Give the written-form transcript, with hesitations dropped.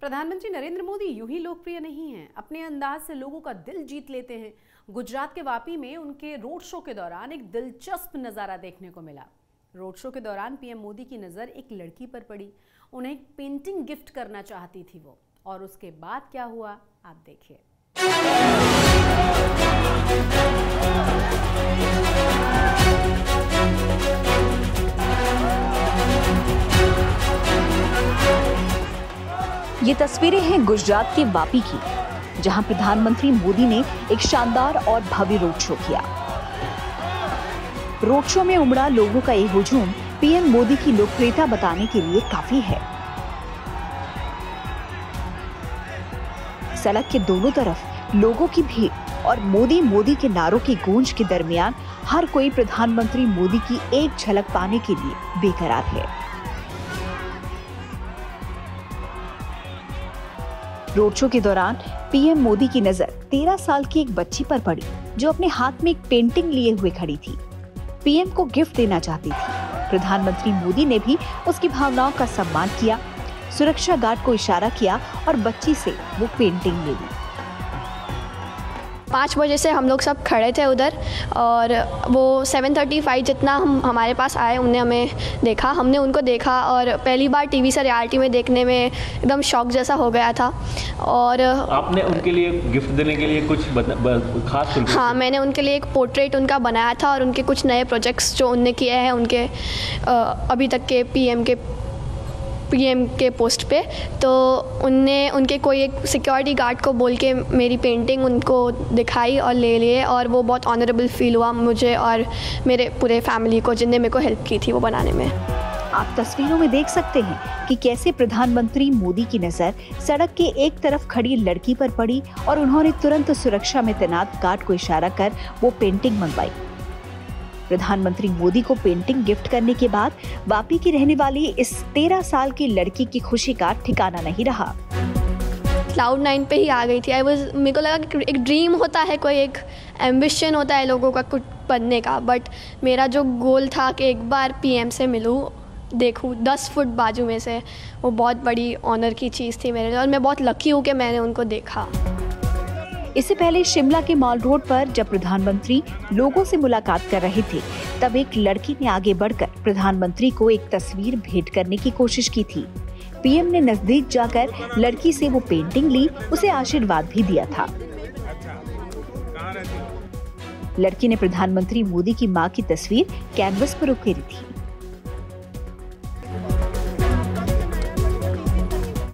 प्रधानमंत्री नरेंद्र मोदी यूं ही लोकप्रिय नहीं हैं, अपने अंदाज से लोगों का दिल जीत लेते हैं। गुजरात के वापी में उनके रोड शो के दौरान एक दिलचस्प नज़ारा देखने को मिला। रोड शो के दौरान पीएम मोदी की नज़र एक लड़की पर पड़ी, उन्हें एक पेंटिंग गिफ्ट करना चाहती थी वो, और उसके बाद क्या हुआ आप देखिए। ये तस्वीरें हैं गुजरात के वापी की, जहां प्रधानमंत्री मोदी ने एक शानदार और भव्य रोड शो किया। रोड शो में उमड़ा लोगों का ये हुजूम पीएम मोदी की लोकप्रियता बताने के लिए काफी है। सड़क के दोनों तरफ लोगों की भीड़ और मोदी मोदी के नारों की गूंज के दरमियान हर कोई प्रधानमंत्री मोदी की एक झलक पाने के लिए बेकरार है। रोड शो के दौरान पीएम मोदी की नजर 13 साल की एक बच्ची पर पड़ी, जो अपने हाथ में एक पेंटिंग लिए हुए खड़ी थी। पीएम को गिफ्ट देना चाहती थी। प्रधानमंत्री मोदी ने भी उसकी भावनाओं का सम्मान किया, सुरक्षा गार्ड को इशारा किया और बच्ची से वो पेंटिंग ले ली। 5 बजे से हम लोग सब खड़े थे उधर, और वो 7:35 जितना हमारे पास आए उन्हें हमें देखा, हमने उनको देखा, और पहली बार टीवी से रियलिटी में देखने में एकदम शॉक जैसा हो गया था। और आपने उनके लिए गिफ्ट देने के लिए कुछ खास? हाँ, मैंने उनके लिए एक पोर्ट्रेट उनका बनाया था, और उनके कुछ नए प्रोजेक्ट्स जो उनने किए हैं उनके अभी तक के पीएम के पोस्ट पे, तो उनने उनके कोई एक सिक्योरिटी गार्ड को बोल के मेरी पेंटिंग उनको दिखाई और ले लिए, और वो बहुत ऑनरेबल फील हुआ मुझे और मेरे पूरे फैमिली को, जिनने मेरे को हेल्प की थी वो बनाने में। आप तस्वीरों में देख सकते हैं कि कैसे प्रधानमंत्री मोदी की नज़र सड़क के एक तरफ खड़ी लड़की पर पड़ी और उन्होंने तुरंत सुरक्षा में तैनात गार्ड को इशारा कर वो पेंटिंग मंगवाई। प्रधानमंत्री मोदी को पेंटिंग गिफ्ट करने के बाद वापी की रहने वाली इस 13 साल की लड़की की खुशी का ठिकाना नहीं रहा। क्लाउड 9 पे ही आ गई थी। मेरे को लगा कि एक ड्रीम होता है, कोई एक एम्बिशन होता है लोगों का कुछ बनने का, बट मेरा जो गोल था कि एक बार पीएम से मिलूं, देखूं 10 फुट बाजू में से, वो बहुत बड़ी ऑनर की चीज़ थी मेरे लिए, और मैं बहुत लकी हूँ कि मैंने उनको देखा। इससे पहले शिमला के मॉल रोड पर जब प्रधानमंत्री लोगों से मुलाकात कर रहे थे, तब एक लड़की ने आगे बढ़कर प्रधानमंत्री को एक तस्वीर भेंट करने की कोशिश की थी। पीएम ने नजदीक जाकर लड़की से वो पेंटिंग ली, उसे आशीर्वाद भी दिया था। लड़की ने प्रधानमंत्री मोदी की मां की तस्वीर कैनवस पर उकेरी थी।